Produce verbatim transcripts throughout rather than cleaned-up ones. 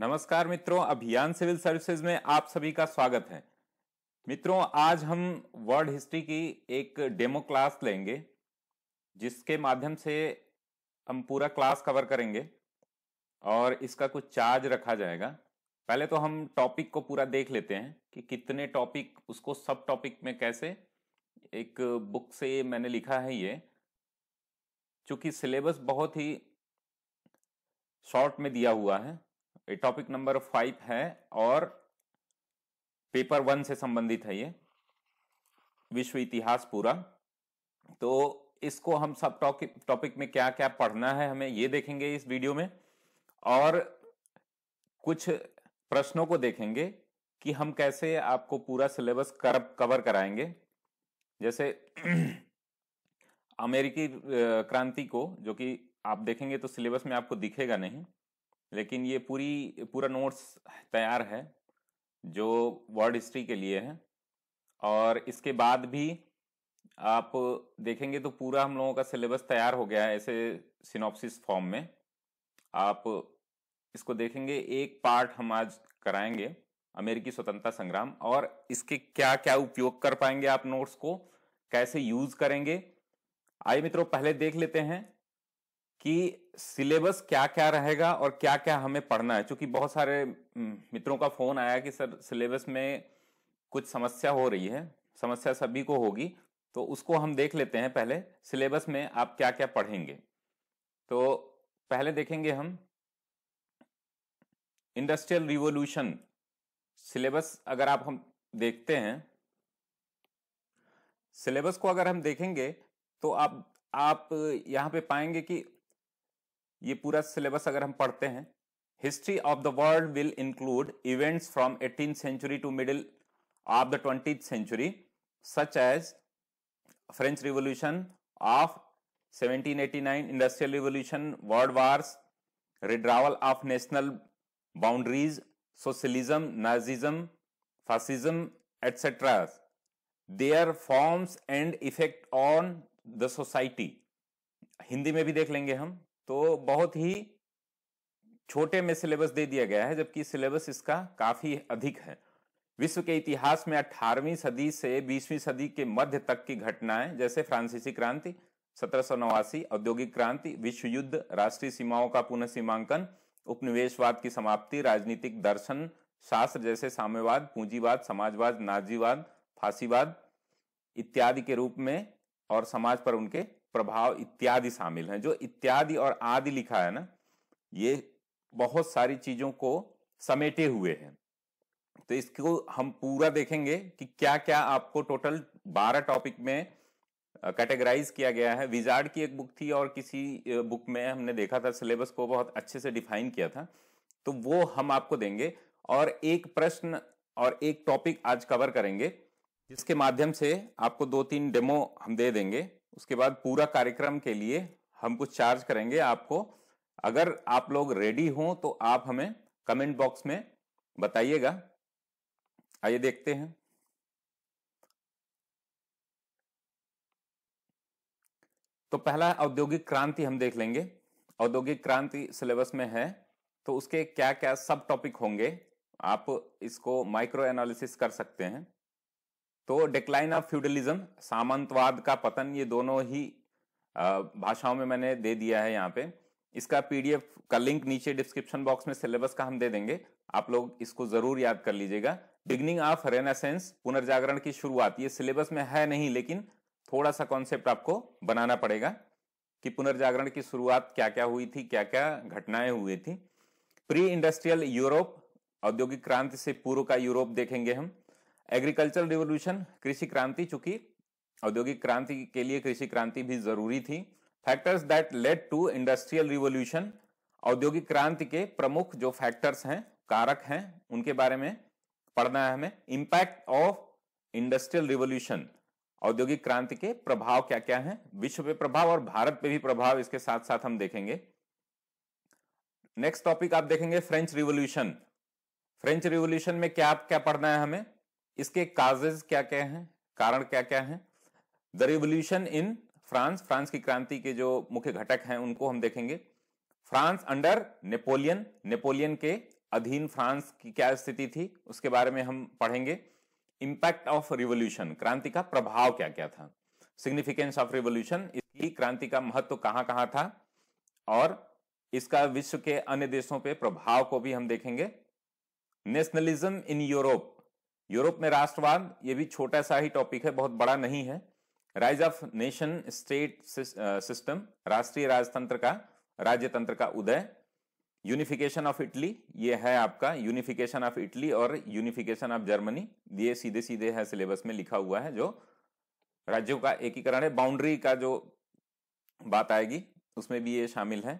नमस्कार मित्रों, अभियान सिविल सर्विसेज में आप सभी का स्वागत है। मित्रों, आज हम वर्ल्ड हिस्ट्री की एक डेमो क्लास लेंगे जिसके माध्यम से हम पूरा क्लास कवर करेंगे और इसका कुछ चार्ज रखा जाएगा। पहले तो हम टॉपिक को पूरा देख लेते हैं कि कितने टॉपिक, उसको सब टॉपिक में कैसे, एक बुक से मैंने लिखा है। ये चूँकि सिलेबस बहुत ही शॉर्ट में दिया हुआ है, ये टॉपिक नंबर फाइव है और पेपर वन से संबंधित है। ये विश्व इतिहास पूरा, तो इसको हम सब टॉपिक टॉपिक में क्या क्या पढ़ना है हमें ये देखेंगे इस वीडियो में, और कुछ प्रश्नों को देखेंगे कि हम कैसे आपको पूरा सिलेबस कर कवर कराएंगे। जैसे अमेरिकी क्रांति को, जो कि आप देखेंगे तो सिलेबस में आपको दिखेगा नहीं, लेकिन ये पूरी पूरा नोट्स तैयार है जो वर्ल्ड हिस्ट्री के लिए है। और इसके बाद भी आप देखेंगे तो पूरा हम लोगों का सिलेबस तैयार हो गया है ऐसे सिनॉप्सिस फॉर्म में। आप इसको देखेंगे, एक पार्ट हम आज कराएंगे अमेरिकी स्वतंत्रता संग्राम, और इसके क्या क्या उपयोग कर पाएंगे आप, नोट्स को कैसे यूज करेंगे। आइए मित्रों, पहले देख लेते हैं कि सिलेबस क्या क्या रहेगा और क्या क्या हमें पढ़ना है। चूंकि बहुत सारे मित्रों का फोन आया कि सर सिलेबस में कुछ समस्या हो रही है। समस्या सभी को होगी, तो उसको हम देख लेते हैं। पहले सिलेबस में आप क्या क्या पढ़ेंगे, तो पहले देखेंगे हम इंडस्ट्रियल रिवॉल्यूशन। सिलेबस अगर आप हम देखते हैं, सिलेबस को अगर हम देखेंगे तो आप आप यहाँ पे पाएंगे कि ये पूरा सिलेबस अगर हम पढ़ते हैं, history of the world will include events from eighteen century to middle of the twentieth century such as French revolution of seventeen eighty nine, industrial revolution, world wars, redrawal of national boundaries, socialism, Nazism, fascism etcetera, their forms and effect on the society. Hindi में भी देख लेंगे हम। तो बहुत ही छोटे में syllabus दे दिया गया है, जबकि सिलेबस इसका काफी अधिक है। विश्व के इतिहास में अठारहवीं सदी से बीसवीं सदी के मध्य तक की घटनाएं जैसे फ्रांसीसी क्रांति सत्रह सौ नवासी, औद्योगिक क्रांति, विश्व युद्ध, राष्ट्रीय सीमाओं का पुनः सीमांकन, उपनिवेशवाद की समाप्ति, राजनीतिक दर्शन शास्त्र जैसे साम्यवाद, पूंजीवाद, समाजवाद, नाजीवाद, फासीवाद इत्यादि के रूप में, और समाज पर उनके प्रभाव इत्यादि शामिल हैं। जो इत्यादि और आदि लिखा है ना, ये बहुत सारी चीजों को समेटे हुए हैं। तो इसको हम पूरा देखेंगे कि क्या क्या आपको टोटल बारह टॉपिक में कैटेगराइज किया गया है। विजार्ड की एक बुक थी और किसी बुक में हमने देखा था सिलेबस को बहुत अच्छे से डिफाइन किया था, तो वो हम आपको देंगे। और एक प्रश्न और एक टॉपिक आज कवर करेंगे, जिसके माध्यम से आपको दो तीन डेमो हम दे देंगे। उसके बाद पूरा कार्यक्रम के लिए हम कुछ चार्ज करेंगे आपको। अगर आप लोग रेडी हो तो आप हमें कमेंट बॉक्स में बताइएगा। आइए देखते हैं। तो पहला औद्योगिक क्रांति हम देख लेंगे। औद्योगिक क्रांति सिलेबस में है, तो उसके क्या क्या सब टॉपिक होंगे, आप इसको माइक्रो एनालिसिस कर सकते हैं। तो डिक्लाइन ऑफ फ्यूडलिज्म, सामंतवाद का पतन, ये दोनों ही भाषाओं में मैंने दे दिया है यहाँ पे। इसका पीडीएफ का लिंक नीचे डिस्क्रिप्शन बॉक्स में सिलेबस का हम दे देंगे, आप लोग इसको जरूर याद कर लीजिएगा। बिगिनिंग ऑफ रेनेसेंस, पुनर्जागरण की शुरुआत, ये सिलेबस में है नहीं, लेकिन थोड़ा सा कॉन्सेप्ट आपको बनाना पड़ेगा कि पुनर्जागरण की शुरुआत क्या क्या हुई थी, क्या क्या घटनाएं हुई थी। प्री इंडस्ट्रियल यूरोप, औद्योगिक क्रांति से पूर्व का यूरोप देखेंगे हम। एग्रीकल्चरल रिवॉल्यूशन, कृषि क्रांति, चूंकि औद्योगिक क्रांति के लिए कृषि क्रांति भी जरूरी थी। Factors that led to industrial revolution, औद्योगिक क्रांति के प्रमुख जो फैक्टर्स हैं, कारक हैं, उनके बारे में पढ़ना है हमें। इम्पैक्ट ऑफ इंडस्ट्रियल रिवॉल्यूशन, औद्योगिक क्रांति के प्रभाव क्या क्या हैं, विश्व पे प्रभाव और भारत पे भी प्रभाव इसके साथ साथ हम देखेंगे। नेक्स्ट टॉपिक आप देखेंगे फ्रेंच रिवॉल्यूशन। फ्रेंच रिवॉल्यूशन में क्या क्या पढ़ना है हमें, इसके काजेज क्या क्या हैं, कारण क्या क्या हैं। The revolution in France, France की क्रांति के जो मुख्य घटक हैं उनको हम देखेंगे। फ्रांस अंडर नेपोलियन, नेपोलियन के अधीन फ्रांस की क्या स्थिति थी उसके बारे में हम पढ़ेंगे। इम्पैक्ट ऑफ रिवॉल्यूशन, क्रांति का प्रभाव क्या क्या था, सिग्निफिकेंस ऑफ रिवॉल्यूशन, इसकी क्रांति का महत्व कहाँ कहाँ था, और इसका विश्व के अन्य देशों पे प्रभाव को भी हम देखेंगे। नेशनलिज्म इन यूरोप, यूरोप में राष्ट्रवाद, ये भी छोटा सा ही टॉपिक है, बहुत बड़ा नहीं है। Rise of nation state system, राष्ट्रीय राजतंत्र का, राज्यतंत्र का उदय। यूनिफिकेशन ऑफ इटली, ये है आपका यूनिफिकेशन ऑफ इटली और यूनिफिकेशन ऑफ जर्मनी, ये सीधे सीधे है सिलेबस में लिखा हुआ है, जो राज्यों का एकीकरण है। बाउंड्री का जो बात आएगी उसमें भी ये शामिल है।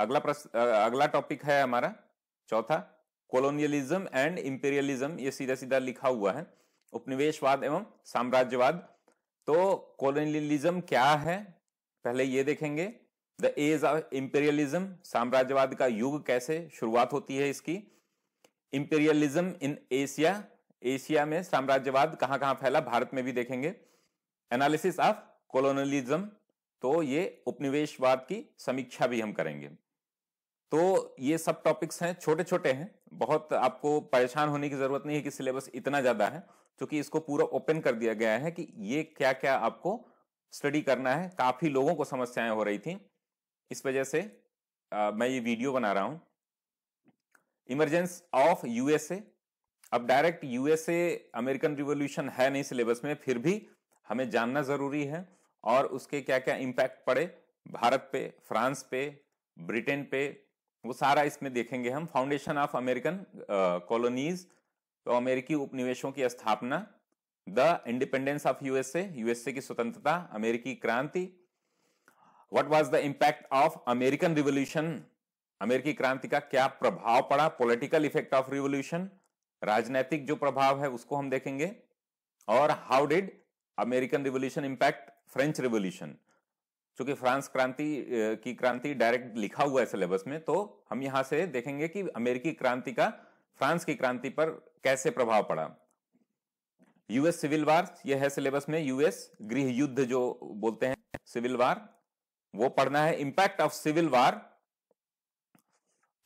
अगला प्रश्न, अगला टॉपिक है हमारा चौथा, कॉलोनियलिज्म एंड इंपीरियलिज्म, ये सीधा सीधा लिखा हुआ है, उपनिवेशवाद एवं साम्राज्यवाद। तो कॉलोनियलिज्म क्या है पहले ये देखेंगे। द एज ऑफ इंपीरियलिज्म, साम्राज्यवाद का युग कैसे शुरुआत होती है इसकी। इंपीरियलिज्म इन एशिया, एशिया में साम्राज्यवाद कहाँ कहाँ फैला, भारत में भी देखेंगे। एनालिसिस ऑफ कॉलोनियलिज्म, तो ये उपनिवेशवाद की समीक्षा भी हम करेंगे। तो ये सब टॉपिक्स हैं, छोटे छोटे हैं, बहुत आपको परेशान होने की जरूरत नहीं है कि सिलेबस इतना ज्यादा है, क्योंकि इसको पूरा ओपन कर दिया गया है कि ये क्या क्या आपको स्टडी करना है। काफी लोगों को समस्याएं हो रही थी, इस वजह से आ, मैं ये वीडियो बना रहा हूं। इमरजेंस ऑफ यूएसए, अब डायरेक्ट यूएसए अमेरिकन रिवॉल्यूशन है नहीं सिलेबस में, फिर भी हमें जानना जरूरी है और उसके क्या क्या इम्पैक्ट पड़े भारत पे, फ्रांस पे, ब्रिटेन पे, वो सारा इसमें देखेंगे हम। फाउंडेशन ऑफ अमेरिकन कॉलोनीज, तो अमेरिकी उपनिवेशों की स्थापना। The independence of USA, USA की स्वतंत्रता, अमेरिकी क्रांति। What was the impact of American revolution, अमेरिकी क्रांति का क्या प्रभाव पड़ा। पॉलिटिकल इफेक्ट ऑफ रिवॉल्यूशन, राजनैतिक जो प्रभाव है उसको हम देखेंगे। और how did American revolution impact French revolution, क्योंकि फ्रांस क्रांति की क्रांति डायरेक्ट लिखा हुआ है सिलेबस में, तो हम यहां से देखेंगे कि अमेरिकी क्रांति का फ्रांस की क्रांति पर कैसे प्रभाव पड़ा। यूएस सिविल वार, यह है सिलेबस में, यूएस गृह युद्ध जो बोलते हैं सिविल वार, वो पढ़ना है। Impact of civil war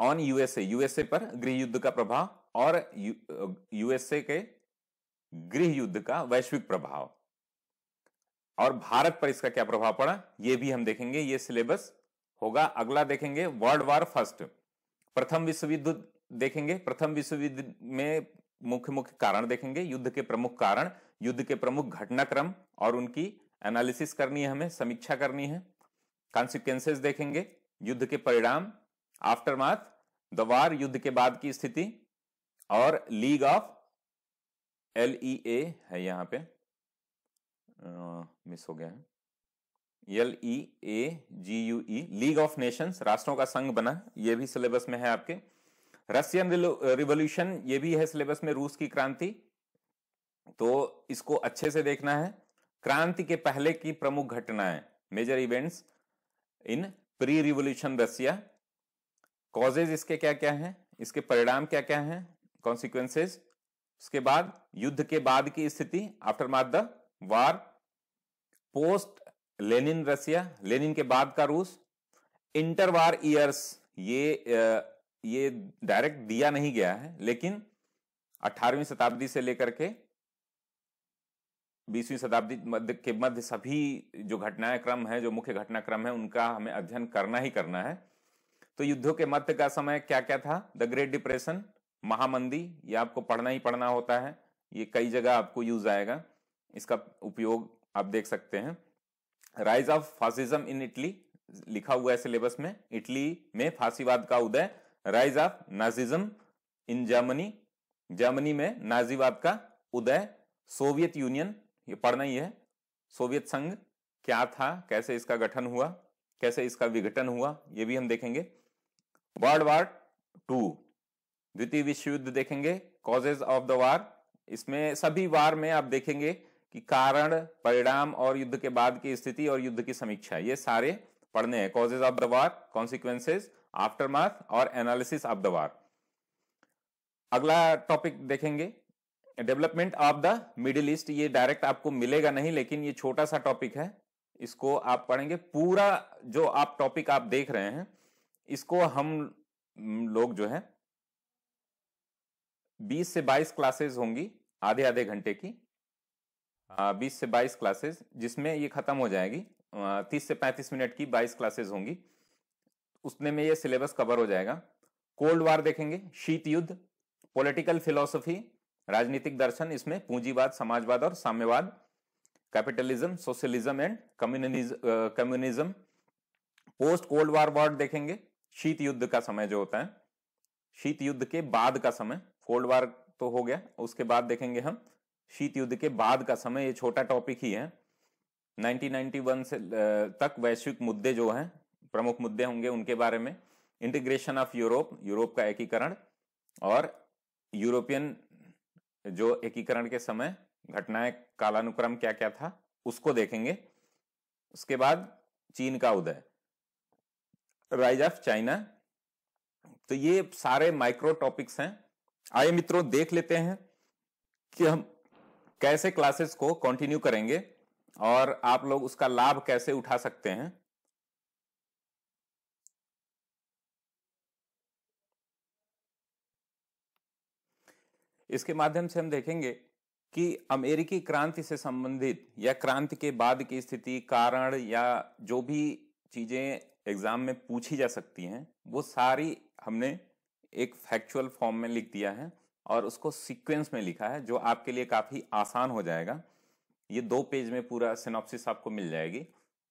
on USA, USA पर गृह युद्ध का प्रभाव और यूएसए के गृह युद्ध का वैश्विक प्रभाव, और भारत पर इसका क्या प्रभाव पड़ा ये भी हम देखेंगे। ये सिलेबस होगा। अगला देखेंगे वर्ल्ड वॉर फर्स्ट, प्रथम विश्व युद्ध देखेंगे। प्रथम विश्व युद्ध में मुख्य मुख्य कारण देखेंगे, युद्ध के प्रमुख कारण, युद्ध के प्रमुख घटनाक्रम, और उनकी एनालिसिस करनी है हमें, समीक्षा करनी है। कॉन्सिक्वेंसेस देखेंगे, युद्ध के परिणाम, आफ्टरमाथ, द वॉर, युद्ध के बाद की स्थिति, और league of, L E A है यहाँ पे, मिस uh, हो गया है, L E A G U E, league of nations, राष्ट्रों का संघ बना, ये भी सिलेबस में है आपके। रशियन रिवॉल्यूशन, ये भी है सिलेबस में, रूस की क्रांति, तो इसको अच्छे से देखना है। क्रांति के पहले की प्रमुख घटनाएं, major events in pre revolution Russia, causes इसके क्या क्या हैं, इसके परिणाम क्या क्या हैं, कॉन्सिक्वेंसेस, उसके बाद युद्ध के बाद की स्थिति, aftermath the war, post Lenin Russia, Lenin के बाद का रूस। इंटरवार ईयर्स, ये ये डायरेक्ट दिया नहीं गया है, लेकिन अठारहवीं शताब्दी से लेकर के बीसवीं शताब्दी मध्य के मध्य सभी जो घटनाक्रम है, जो मुख्य घटनाक्रम है, उनका हमें अध्ययन करना ही करना है। तो युद्धों के मध्य का समय क्या क्या था, द ग्रेट डिप्रेशन, महामंदी, ये आपको पढ़ना ही पढ़ना होता है, ये कई जगह आपको यूज आएगा, इसका उपयोग आप देख सकते हैं। Rise of fascism in Italy लिखा हुआ है सिलेबस में, इटली में फासीवाद का उदय। Rise of Nazism in Germany, Germany में नाजीवाद का उदय। सोवियत यूनियन, ये पढ़ना ही है, सोवियत संघ क्या था, कैसे इसका गठन हुआ, कैसे इसका विघटन हुआ, ये भी हम देखेंगे। वर्ल्ड वार टू, द्वितीय विश्व युद्ध देखेंगे, कॉजेज ऑफ द वार, इसमें सभी वार में आप देखेंगे कि कारण, परिणाम और युद्ध के बाद की स्थिति और युद्ध की समीक्षा, ये सारे पढ़ने हैं। Causes of the war, consequences, aftermath और एनालिसिस ऑफ द वार। अगला टॉपिक देखेंगे development of the Middle East, ये डायरेक्ट आपको मिलेगा नहीं, लेकिन ये छोटा सा टॉपिक है, इसको आप पढ़ेंगे। पूरा जो आप टॉपिक आप देख रहे हैं इसको हम लोग जो है बीस से बाईस क्लासेस होंगी आधे आधे घंटे की, बीस से बाईस क्लासेस, जिसमें ये खत्म हो जाएगी। तीस से पैंतीस मिनट की बाईस क्लासेस होंगी, उसने में ये सिलेबस कवर हो जाएगा। कोल्ड वार देखेंगे, शीत युद्ध, पॉलिटिकल फिलॉसफी, राजनीतिक दर्शन, इसमें पूंजीवाद, समाजवाद और साम्यवाद, capitalism, socialism and communism. Post cold war word देखेंगे, शीत युद्ध का समय जो होता है, शीत युद्ध के बाद का समय। कोल्ड वार तो हो गया, उसके बाद देखेंगे हम शीत युद्ध के बाद का समय, ये छोटा टॉपिक ही है। उन्नीस सौ इक्यानवे से तक वैश्विक मुद्दे जो हैं, प्रमुख मुद्दे होंगे उनके बारे में, इंटीग्रेशन ऑफ यूरोप, यूरोप का एकीकरण, और यूरोपियन जो एकीकरण के समय घटनाएं कालानुक्रम क्या क्या था उसको देखेंगे। उसके बाद चीन का उदय, राइज ऑफ चाइना। तो ये सारे माइक्रो टॉपिक्स हैं। आइए मित्रों देख लेते हैं कि हम कैसे क्लासेस को कंटिन्यू करेंगे और आप लोग उसका लाभ कैसे उठा सकते हैं। इसके माध्यम से हम देखेंगे कि अमेरिकी क्रांति से संबंधित या क्रांति के बाद की स्थिति, कारण, या जो भी चीजें एग्जाम में पूछी जा सकती हैं वो सारी हमने एक फैक्चुअल फॉर्म में लिख दिया है और उसको सीक्वेंस में लिखा है, जो आपके लिए काफी आसान हो जाएगा। ये दो पेज में पूरा सिनॉप्सिस आपको मिल जाएगी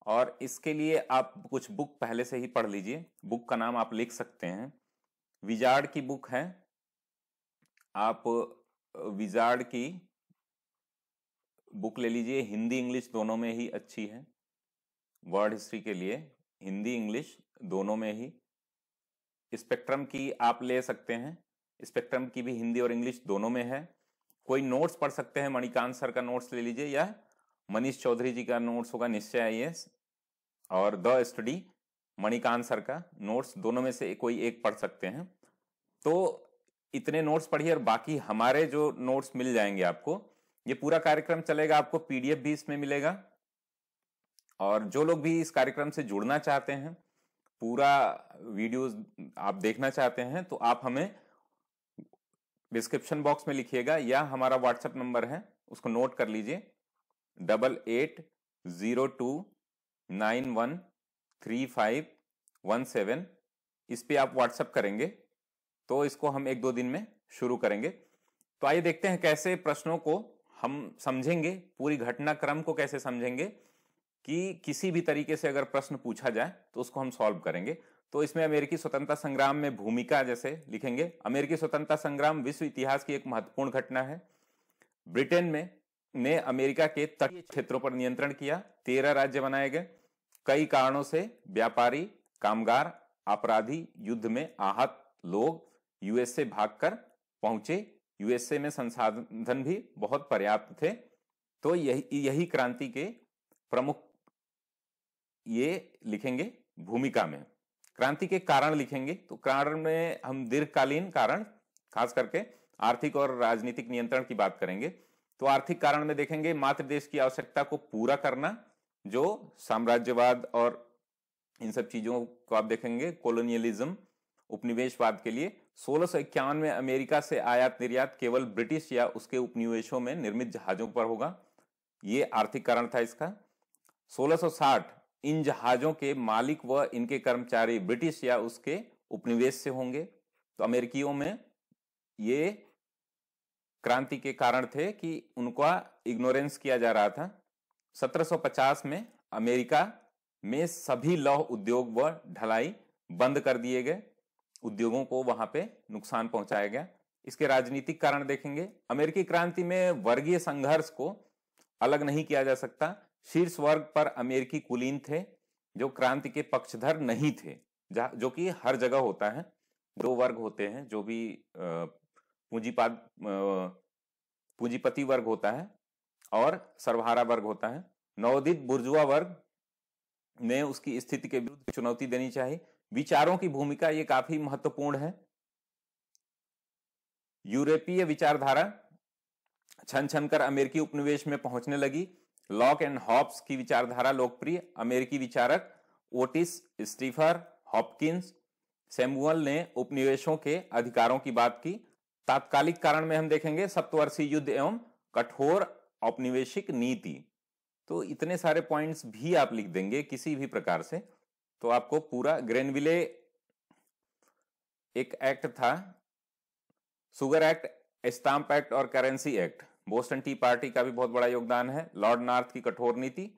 और इसके लिए आप कुछ बुक पहले से ही पढ़ लीजिए। बुक का नाम आप लिख सकते हैं, विजार्ड की बुक है, आप विजार्ड की बुक ले लीजिए, हिंदी इंग्लिश दोनों में ही अच्छी है, वर्ल्ड हिस्ट्री के लिए हिंदी इंग्लिश दोनों में ही। स्पेक्ट्रम की आप ले सकते हैं, स्पेक्ट्रम की भी हिंदी और इंग्लिश दोनों में है। कोई नोट्स पढ़ सकते हैं, मणिकांत सर का नोट्स ले लीजिए या मनीष चौधरी जी का नोट्स होगा निश्चय आईएएस, और द स्टडी मणिकांत सर का नोट्स, दोनों में से कोई एक पढ़ सकते हैं। तो इतने नोट्स पढ़िए और बाकी हमारे जो नोट्स मिल जाएंगे आपको, ये पूरा कार्यक्रम चलेगा। आपको पीडीएफ भी इसमें मिलेगा और जो लोग भी इस कार्यक्रम से जुड़ना चाहते हैं, पूरा वीडियोस आप देखना चाहते हैं, तो आप हमें डिस्क्रिप्शन बॉक्स में लिखिएगा या हमारा व्हाट्सएप नंबर है उसको नोट कर लीजिए, double eight zero two nine one three five one seven, इस पर आप व्हाट्सएप करेंगे तो इसको हम एक दो दिन में शुरू करेंगे। तो आइए देखते हैं कैसे प्रश्नों को हम समझेंगे, पूरी घटनाक्रम को कैसे समझेंगे कि किसी भी तरीके से अगर प्रश्न पूछा जाए तो उसको हम सॉल्व करेंगे। तो इसमें अमेरिकी स्वतंत्रता संग्राम में भूमिका जैसे लिखेंगे, अमेरिकी स्वतंत्रता संग्राम विश्व इतिहास की एक महत्वपूर्ण घटना है, ब्रिटेन में ने अमेरिका के तटीय क्षेत्रों पर नियंत्रण किया, तेरह राज्य बनाए गए, कई कारणों से व्यापारी, कामगार, अपराधी, युद्ध में आहत लोग यूएसए भागकर पहुंचे, यूएसए में संसाधन भी बहुत पर्याप्त थे। तो यही यही क्रांति के प्रमुख ये लिखेंगे भूमिका में। क्रांति के कारण लिखेंगे, तो कारण में हम दीर्घकालीन कारण, खास करके आर्थिक और राजनीतिक नियंत्रण की बात करेंगे। तो आर्थिक कारण में देखेंगे मातृ देश की आवश्यकता को पूरा करना, जो साम्राज्यवाद और इन सब चीजों को आप देखेंगे, कॉलोनियलिज्म, उपनिवेशवाद के लिए सोलह सौ इक्यावन में अमेरिका से आयात निर्यात केवल ब्रिटिश या उसके उपनिवेशों में निर्मित जहाजों पर होगा, ये आर्थिक कारण था इसका। सोलह सौ साठ इन जहाजों के मालिक व इनके कर्मचारी ब्रिटिश या उसके उपनिवेश से होंगे। तो अमेरिकियों में ये क्रांति के कारण थे कि उनका इग्नोरेंस किया जा रहा था। सत्रह सौ पचास में अमेरिका में सभी लौह उद्योग व ढलाई बंद कर दिए गए, उद्योगों को वहां पे नुकसान पहुंचाया गया। इसके राजनीतिक कारण देखेंगे, अमेरिकी क्रांति में वर्गीय संघर्ष को अलग नहीं किया जा सकता, शीर्ष वर्ग पर अमेरिकी कुलीन थे जो क्रांति के पक्षधर नहीं थे, जो कि हर जगह होता है, दो वर्ग होते हैं, जो भी पूंजीपाद पूंजीपति वर्ग होता है और सर्वहारा वर्ग होता है। नवोदित बुर्जुआ वर्ग ने उसकी स्थिति के विरुद्ध चुनौती देनी चाहिए, विचारों की भूमिका ये काफी महत्वपूर्ण है। यूरोपीय विचारधारा छन छन कर अमेरिकी उपनिवेश में पहुंचने लगी, लॉक एंड हॉब्स की विचारधारा लोकप्रिय, अमेरिकी विचारक ओटिस स्टीफर हॉपकिंस सैमुअल ने उपनिवेशों के अधिकारों की बात की, तात्कालिक कारण में हम देखेंगे सप्तवर्षीय युद्ध एवं कठोर औपनिवेशिक नीति। तो इतने सारे पॉइंट्स भी आप लिख देंगे किसी भी प्रकार से, तो आपको पूरा ग्रेनविले एक एक्ट था, शुगर एक्ट, स्टाम्प एक्ट और currency act, Boston tea party का भी बहुत बड़ा योगदान है, लॉर्ड नॉर्थ की कठोर नीति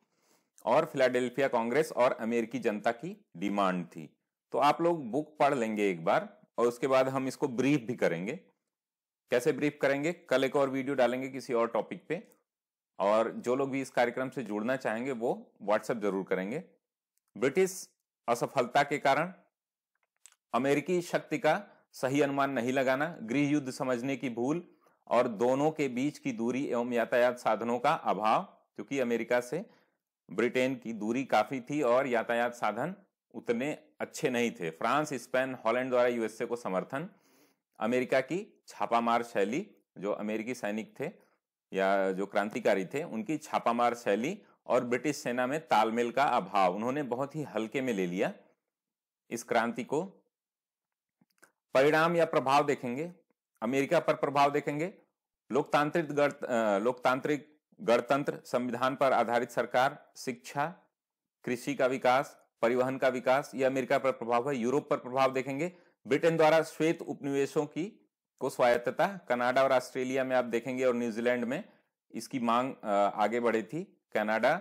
और फिलाडेल्फिया कांग्रेस और अमेरिकी जनता की डिमांड थी। तो आप लोग बुक पढ़ लेंगे एक बार और उसके बाद हम इसको ब्रीफ भी करेंगे। कैसे ब्रीफ करेंगे, कल एक और वीडियो डालेंगे किसी और टॉपिक पे, और जो लोग भी इस कार्यक्रम से जुड़ना चाहेंगे वो व्हाट्सएप जरूर करेंगे। ब्रिटिश असफलता के कारण अमेरिकी शक्ति का सही अनुमान नहीं लगाना, गृह युद्ध समझने की भूल और दोनों के बीच की दूरी एवं यातायात साधनों का अभाव, क्योंकि अमेरिका से ब्रिटेन की दूरी काफी थी और यातायात साधन उतने अच्छे नहीं थे। फ्रांस, स्पेन, हॉलैंड द्वारा यूएसए को समर्थन, अमेरिका की छापामार शैली, जो अमेरिकी सैनिक थे या जो क्रांतिकारी थे उनकी छापामार शैली और ब्रिटिश सेना में तालमेल का अभाव, उन्होंने बहुत ही हल्के में ले लिया इस क्रांति को। परिणाम या प्रभाव देखेंगे, अमेरिका पर प्रभाव देखेंगे, लोकतांत्रिक लोकतांत्रिक गणतंत्र, संविधान पर आधारित सरकार, शिक्षा, कृषि का विकास, परिवहन का विकास, यह अमेरिका पर प्रभाव है। यूरोप पर प्रभाव देखेंगे, ब्रिटेन द्वारा श्वेत उपनिवेशों की को स्वायत्तता, कनाडा और ऑस्ट्रेलिया में आप देखेंगे और न्यूजीलैंड में इसकी मांग आगे बढ़ी थी। कनाडा,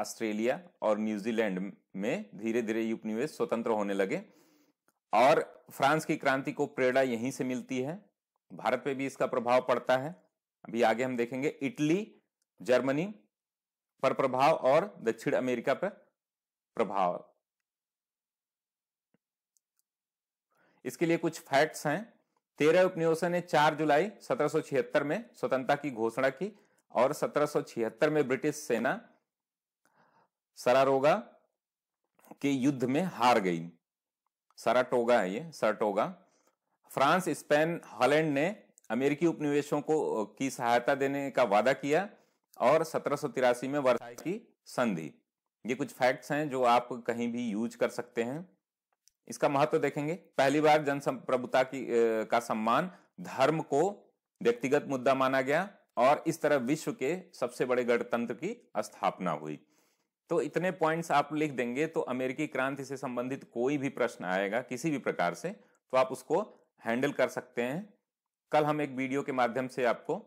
ऑस्ट्रेलिया और न्यूजीलैंड में धीरे धीरे ये उपनिवेश स्वतंत्र होने लगे और फ्रांस की क्रांति को प्रेरणा यहीं से मिलती है। भारत पे भी इसका प्रभाव पड़ता है, अभी आगे हम देखेंगे। इटली, जर्मनी पर प्रभाव और दक्षिण अमेरिका पर प्रभाव। इसके लिए कुछ फैक्ट्स हैं। तेरह उपनिवेशों ने चार जुलाई सत्रह सौ छिहत्तर में स्वतंत्रता की घोषणा की और सत्रह सौ छिहत्तर में ब्रिटिश सेना सरारोगा के युद्ध में हार गई। सराटोगा है ये, सराटोगा। फ्रांस, स्पेन, हॉलैंड ने अमेरिकी उपनिवेशों को की सहायता देने का वादा किया और सत्रह सौ तिरासी में वर्साई की संधि। ये कुछ फैक्ट्स हैं जो आप कहीं भी यूज कर सकते हैं। इसका महत्व देखेंगे। पहली बार जनप्रभुता की का सम्मान, धर्म को व्यक्तिगत मुद्दा माना गया और इस तरह विश्व के सबसे बड़े गणतंत्र की स्थापना हुई। तो इतने पॉइंट्स आप लिख देंगे तो अमेरिकी क्रांति से संबंधित कोई भी प्रश्न आएगा किसी भी प्रकार से तो आप उसको हैंडल कर सकते हैं। कल हम एक वीडियो के माध्यम से आपको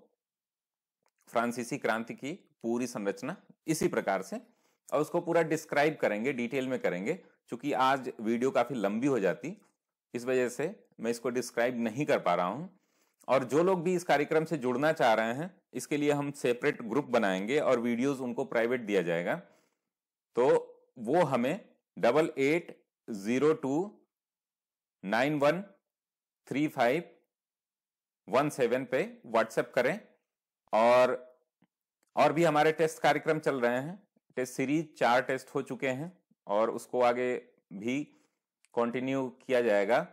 फ्रांसीसी क्रांति की पूरी संरचना इसी प्रकार से और उसको पूरा डिस्क्राइब करेंगे, डिटेल में करेंगे। चूंकि आज वीडियो काफ़ी लंबी हो जाती, इस वजह से मैं इसको डिस्क्राइब नहीं कर पा रहा हूँ। और जो लोग भी इस कार्यक्रम से जुड़ना चाह रहे हैं इसके लिए हम सेपरेट ग्रुप बनाएंगे और वीडियोज उनको प्राइवेट दिया जाएगा। तो वो हमें double eight zero two nine one three five one seven पे व्हाट्सएप करें। और और भी हमारे टेस्ट कार्यक्रम चल रहे हैं, टेस्ट सीरीज चार टेस्ट हो चुके हैं और उसको आगे भी कंटिन्यू किया जाएगा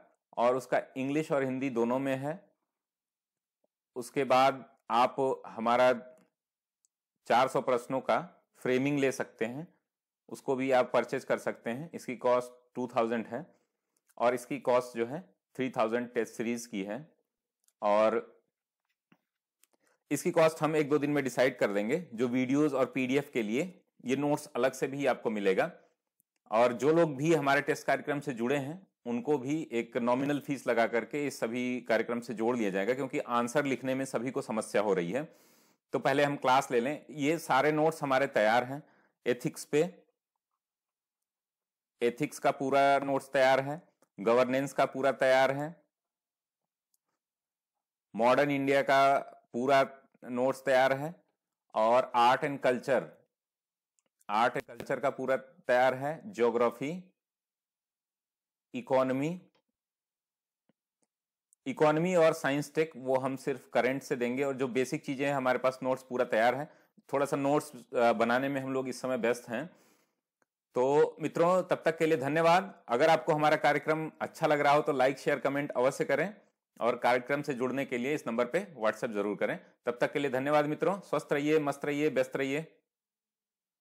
और उसका इंग्लिश और हिंदी दोनों में है। उसके बाद आप हमारा चार सौ प्रश्नों का फ्रेमिंग ले सकते हैं, उसको भी आप परचेज कर सकते हैं। इसकी कॉस्ट टू थाउजेंड है और इसकी कॉस्ट जो है थ्री थाउजेंड टेस्ट सीरीज की है और इसकी कॉस्ट हम एक दो दिन में डिसाइड कर देंगे। जो वीडियोस और पीडीएफ के लिए ये नोट्स अलग से भी आपको मिलेगा। और जो लोग भी हमारे टेस्ट कार्यक्रम से जुड़े हैं उनको भी एक नॉमिनल फीस लगा करके इस सभी कार्यक्रम से जोड़ लिया जाएगा, क्योंकि आंसर लिखने में सभी को समस्या हो रही है। तो पहले हम क्लास ले लें। ये सारे नोट्स हमारे तैयार हैं, एथिक्स पे एथिक्स का पूरा नोट्स तैयार है, गवर्नेंस का पूरा तैयार है, मॉडर्न इंडिया का पूरा नोट्स तैयार है और art and culture art and culture का पूरा तैयार है, ज्योग्राफी, इकोनॉमी इकोनॉमी और साइंस टेक वो हम सिर्फ करंट से देंगे। और जो बेसिक चीजें हैं हमारे पास नोट्स पूरा तैयार है। थोड़ा सा नोट्स बनाने में हम लोग इस समय व्यस्त हैं। तो मित्रों, तब तक के लिए धन्यवाद। अगर आपको हमारा कार्यक्रम अच्छा लग रहा हो तो लाइक, शेयर, कमेंट अवश्य करें और कार्यक्रम से जुड़ने के लिए इस नंबर पे व्हाट्सएप जरूर करें। तब तक के लिए धन्यवाद मित्रों। स्वस्थ रहिए, मस्त रहिए, व्यस्त रहिए।